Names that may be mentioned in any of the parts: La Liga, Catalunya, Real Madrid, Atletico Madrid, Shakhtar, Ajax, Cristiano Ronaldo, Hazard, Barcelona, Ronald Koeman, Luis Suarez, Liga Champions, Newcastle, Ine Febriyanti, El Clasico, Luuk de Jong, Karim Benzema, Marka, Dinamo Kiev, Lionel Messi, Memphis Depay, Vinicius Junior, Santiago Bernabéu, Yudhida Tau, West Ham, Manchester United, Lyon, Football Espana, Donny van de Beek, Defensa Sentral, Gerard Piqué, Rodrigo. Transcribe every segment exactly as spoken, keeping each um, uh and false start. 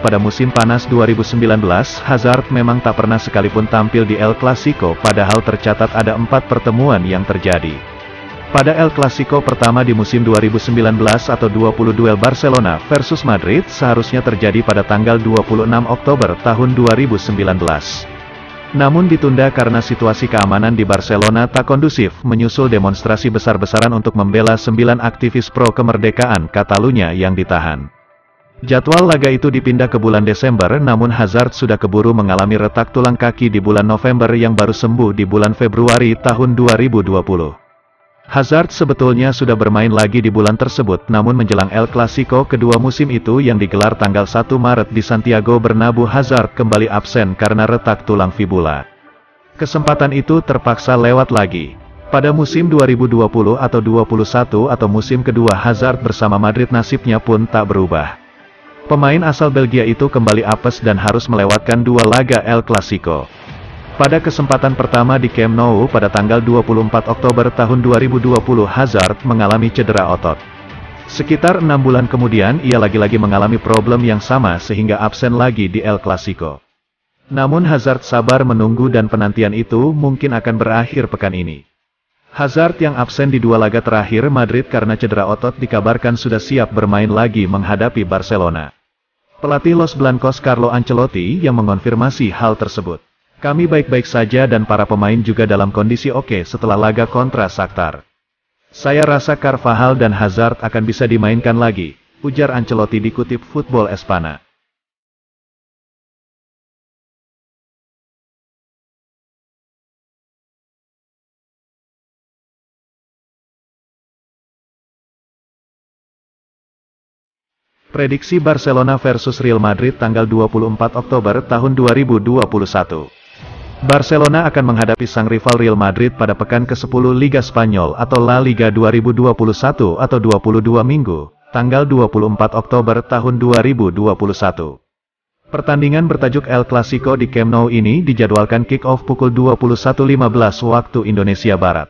pada musim panas dua ribu sembilan belas, Hazard memang tak pernah sekalipun tampil di El Clasico, padahal tercatat ada empat pertemuan yang terjadi. Pada El Clasico pertama di musim dua ribu sembilan belas atau dua puluh duel Barcelona versus Madrid seharusnya terjadi pada tanggal dua puluh enam Oktober tahun dua ribu sembilan belas. Namun ditunda karena situasi keamanan di Barcelona tak kondusif, menyusul demonstrasi besar-besaran untuk membela sembilan aktivis pro kemerdekaan Catalunya yang ditahan. Jadwal laga itu dipindah ke bulan Desember, namun Hazard sudah keburu mengalami retak tulang kaki di bulan November yang baru sembuh di bulan Februari tahun dua ribu dua puluh. Hazard sebetulnya sudah bermain lagi di bulan tersebut, namun menjelang El Clasico kedua musim itu yang digelar tanggal satu Maret di Santiago Bernabéu, Hazard kembali absen karena retak tulang fibula. Kesempatan itu terpaksa lewat lagi. Pada musim dua ribu dua puluh atau dua puluh satu atau musim kedua Hazard bersama Madrid nasibnya pun tak berubah. Pemain asal Belgia itu kembali apes dan harus melewatkan dua laga El Clasico. Pada kesempatan pertama di Camp Nou pada tanggal dua puluh empat Oktober tahun dua ribu dua puluh, Hazard mengalami cedera otot. Sekitar enam bulan kemudian ia lagi-lagi mengalami problem yang sama sehingga absen lagi di El Clasico. Namun Hazard sabar menunggu dan penantian itu mungkin akan berakhir pekan ini. Hazard yang absen di dua laga terakhir Madrid karena cedera otot dikabarkan sudah siap bermain lagi menghadapi Barcelona. Pelatih Los Blancos Carlo Ancelotti yang mengonfirmasi hal tersebut. Kami baik-baik saja dan para pemain juga dalam kondisi oke setelah laga kontra Shakhtar. Saya rasa Carvajal dan Hazard akan bisa dimainkan lagi, ujar Ancelotti dikutip Football Espana. Prediksi Barcelona versus Real Madrid tanggal dua puluh empat Oktober tahun dua ribu dua puluh satu. Barcelona akan menghadapi sang rival Real Madrid pada pekan kesepuluh Liga Spanyol atau La Liga dua ribu dua puluh satu atau dua puluh dua Minggu, tanggal dua puluh empat Oktober tahun dua ribu dua puluh satu. Pertandingan bertajuk El Clasico di Camp Nou ini dijadwalkan kick-off pukul dua puluh satu lima belas waktu Indonesia Barat.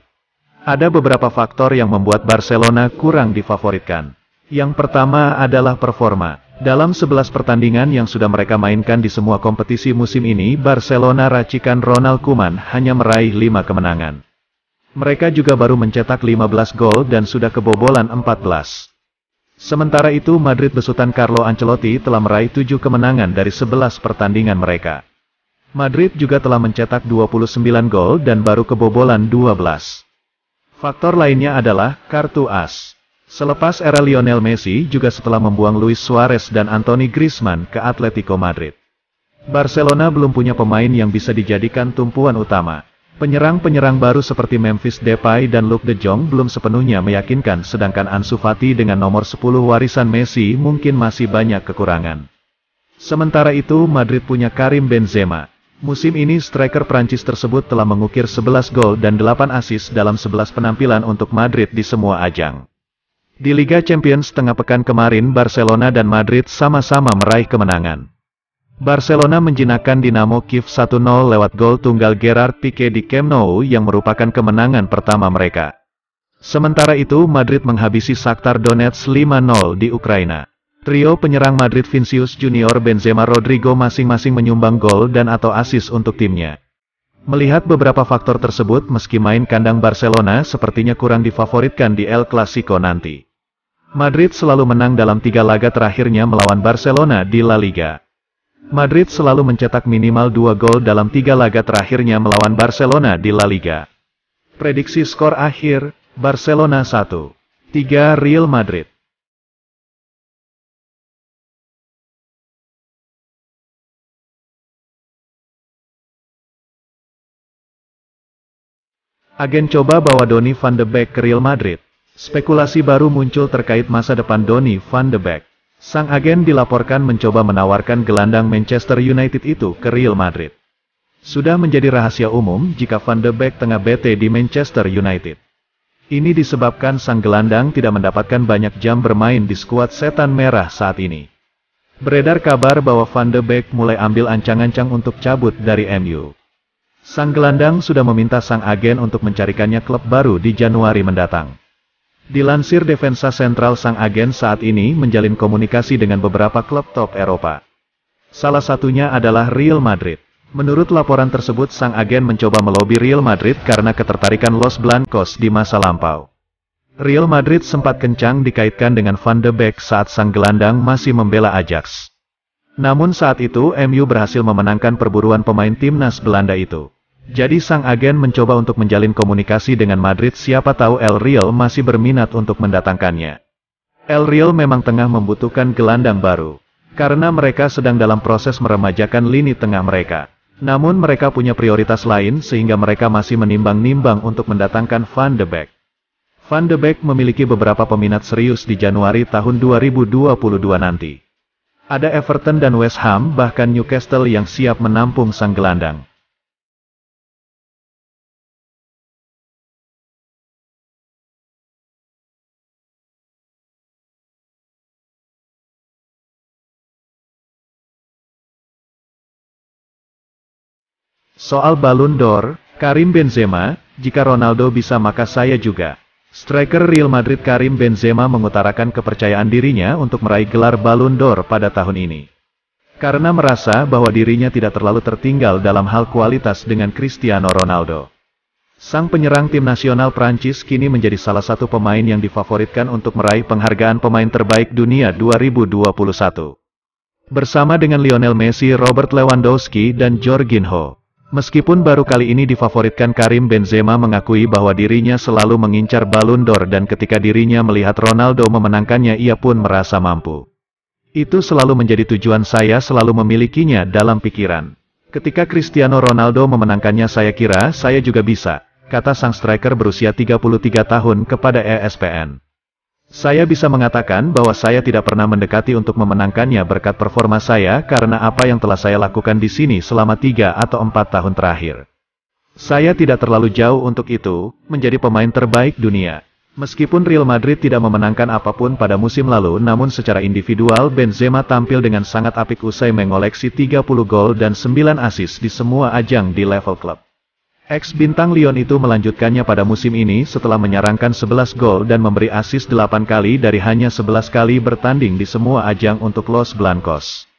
Ada beberapa faktor yang membuat Barcelona kurang difavoritkan. Yang pertama adalah performa. Dalam sebelas pertandingan yang sudah mereka mainkan di semua kompetisi musim ini, Barcelona racikan Ronald Koeman hanya meraih lima kemenangan. Mereka juga baru mencetak lima belas gol dan sudah kebobolan empat belas. Sementara itu Madrid besutan Carlo Ancelotti telah meraih tujuh kemenangan dari sebelas pertandingan mereka. Madrid juga telah mencetak dua puluh sembilan gol dan baru kebobolan dua belas. Faktor lainnya adalah kartu as. Selepas era Lionel Messi juga setelah membuang Luis Suarez dan Anthony Griezmann ke Atletico Madrid. Barcelona belum punya pemain yang bisa dijadikan tumpuan utama. Penyerang-penyerang baru seperti Memphis Depay dan Luuk de Jong belum sepenuhnya meyakinkan, sedangkan Ansu Fati dengan nomor sepuluh warisan Messi mungkin masih banyak kekurangan. Sementara itu Madrid punya Karim Benzema. Musim ini striker Prancis tersebut telah mengukir sebelas gol dan delapan assist dalam sebelas penampilan untuk Madrid di semua ajang. Di Liga Champions tengah pekan kemarin Barcelona dan Madrid sama-sama meraih kemenangan. Barcelona menjinakkan Dinamo Kiev satu nol lewat gol tunggal Gerard Piqué di Camp Nou yang merupakan kemenangan pertama mereka. Sementara itu Madrid menghabisi Shakhtar Donetsk lima nol di Ukraina. Trio penyerang Madrid Vinicius Junior, Benzema, Rodrigo masing-masing menyumbang gol dan atau assist untuk timnya. Melihat beberapa faktor tersebut, meski main kandang Barcelona sepertinya kurang difavoritkan di El Clasico nanti. Madrid selalu menang dalam tiga laga terakhirnya melawan Barcelona di La Liga. Madrid selalu mencetak minimal dua gol dalam tiga laga terakhirnya melawan Barcelona di La Liga. Prediksi skor akhir, Barcelona satu tiga Real Madrid. Agen coba bawa Donny van de Beek ke Real Madrid. Spekulasi baru muncul terkait masa depan Donny van de Beek. Sang agen dilaporkan mencoba menawarkan gelandang Manchester United itu ke Real Madrid. Sudah menjadi rahasia umum jika van de Beek tengah bete di Manchester United. Ini disebabkan sang gelandang tidak mendapatkan banyak jam bermain di skuad Setan Merah saat ini. Beredar kabar bahwa van de Beek mulai ambil ancang-ancang untuk cabut dari M U. Sang gelandang sudah meminta sang agen untuk mencarikannya klub baru di Januari mendatang. Dilansir Defensa Sentral, sang agen saat ini menjalin komunikasi dengan beberapa klub top Eropa. Salah satunya adalah Real Madrid. Menurut laporan tersebut, sang agen mencoba melobi Real Madrid karena ketertarikan Los Blancos di masa lampau. Real Madrid sempat kencang dikaitkan dengan Van de Beek saat sang gelandang masih membela Ajax. Namun saat itu M U berhasil memenangkan perburuan pemain timnas Belanda itu. Jadi sang agen mencoba untuk menjalin komunikasi dengan Madrid, siapa tahu El Real masih berminat untuk mendatangkannya. El Real memang tengah membutuhkan gelandang baru, karena mereka sedang dalam proses meremajakan lini tengah mereka. Namun mereka punya prioritas lain sehingga mereka masih menimbang-nimbang untuk mendatangkan Van de Beek. Van de Beek memiliki beberapa peminat serius di Januari tahun dua ribu dua puluh dua nanti. Ada Everton dan West Ham, bahkan Newcastle yang siap menampung sang gelandang. Soal Ballon d'Or, Karim Benzema, jika Ronaldo bisa maka saya juga. Striker Real Madrid Karim Benzema mengutarakan kepercayaan dirinya untuk meraih gelar Ballon d'Or pada tahun ini. Karena merasa bahwa dirinya tidak terlalu tertinggal dalam hal kualitas dengan Cristiano Ronaldo. Sang penyerang tim nasional Prancis kini menjadi salah satu pemain yang difavoritkan untuk meraih penghargaan pemain terbaik dunia dua ribu dua puluh satu. Bersama dengan Lionel Messi, Robert Lewandowski, dan Jorginho. Meskipun baru kali ini difavoritkan, Karim Benzema mengakui bahwa dirinya selalu mengincar Ballon d'Or dan ketika dirinya melihat Ronaldo memenangkannya ia pun merasa mampu. Itu selalu menjadi tujuan saya, selalu memilikinya dalam pikiran. Ketika Cristiano Ronaldo memenangkannya saya kira saya juga bisa, kata sang striker berusia tiga puluh tiga tahun kepada E S P N. Saya bisa mengatakan bahwa saya tidak pernah mendekati untuk memenangkannya berkat performa saya karena apa yang telah saya lakukan di sini selama tiga atau empat tahun terakhir. Saya tidak terlalu jauh untuk itu, menjadi pemain terbaik dunia. Meskipun Real Madrid tidak memenangkan apapun pada musim lalu, namun secara individual Benzema tampil dengan sangat apik usai mengoleksi tiga puluh gol dan sembilan assist di semua ajang di level klub. Ex-bintang Lyon itu melanjutkannya pada musim ini setelah menyarangkan sebelas gol dan memberi assist delapan kali dari hanya sebelas kali bertanding di semua ajang untuk Los Blancos.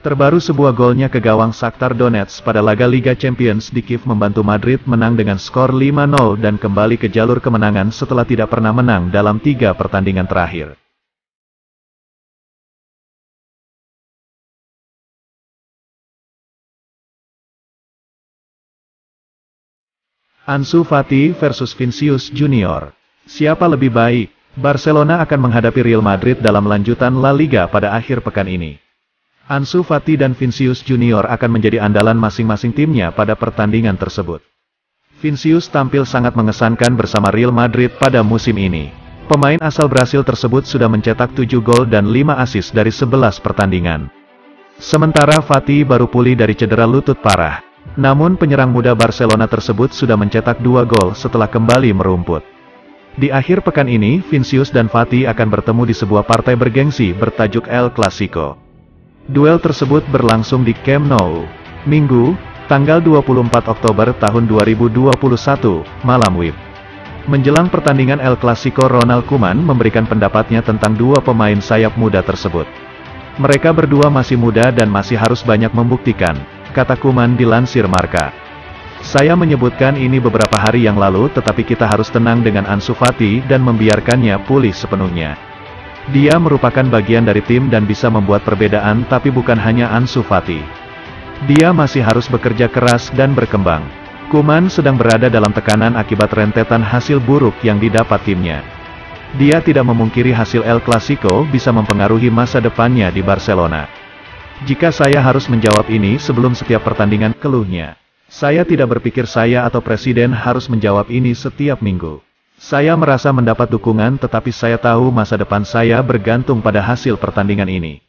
Terbaru sebuah golnya ke gawang Shakhtar Donetsk pada laga Liga Champions di Kiev membantu Madrid menang dengan skor lima nol dan kembali ke jalur kemenangan setelah tidak pernah menang dalam tiga pertandingan terakhir. Ansu Fati versus Vinicius Junior. Siapa lebih baik? Barcelona akan menghadapi Real Madrid dalam lanjutan La Liga pada akhir pekan ini. Ansu Fati dan Vinicius Junior akan menjadi andalan masing-masing timnya pada pertandingan tersebut. Vinicius tampil sangat mengesankan bersama Real Madrid pada musim ini. Pemain asal Brasil tersebut sudah mencetak tujuh gol dan lima assist dari sebelas pertandingan. Sementara Fati baru pulih dari cedera lutut parah. Namun penyerang muda Barcelona tersebut sudah mencetak dua gol setelah kembali merumput. Di akhir pekan ini, Vinicius dan Fati akan bertemu di sebuah partai bergengsi bertajuk El Clasico. Duel tersebut berlangsung di Camp Nou, Minggu, tanggal dua puluh empat Oktober tahun dua ribu dua puluh satu, malam W I B. Menjelang pertandingan El Clasico, Ronald Koeman memberikan pendapatnya tentang dua pemain sayap muda tersebut. Mereka berdua masih muda dan masih harus banyak membuktikan, kata Koeman dilansir Marka. Saya menyebutkan ini beberapa hari yang lalu, tetapi kita harus tenang dengan Ansu Fati dan membiarkannya pulih sepenuhnya. Dia merupakan bagian dari tim dan bisa membuat perbedaan, tapi bukan hanya Ansu Fati. Dia masih harus bekerja keras dan berkembang. Koeman sedang berada dalam tekanan akibat rentetan hasil buruk yang didapat timnya. Dia tidak memungkiri hasil El Clasico bisa mempengaruhi masa depannya di Barcelona. Jika saya harus menjawab ini sebelum setiap pertandingan, keluhnya. Saya tidak berpikir saya atau presiden harus menjawab ini setiap minggu. Saya merasa mendapat dukungan, tetapi saya tahu masa depan saya bergantung pada hasil pertandingan ini.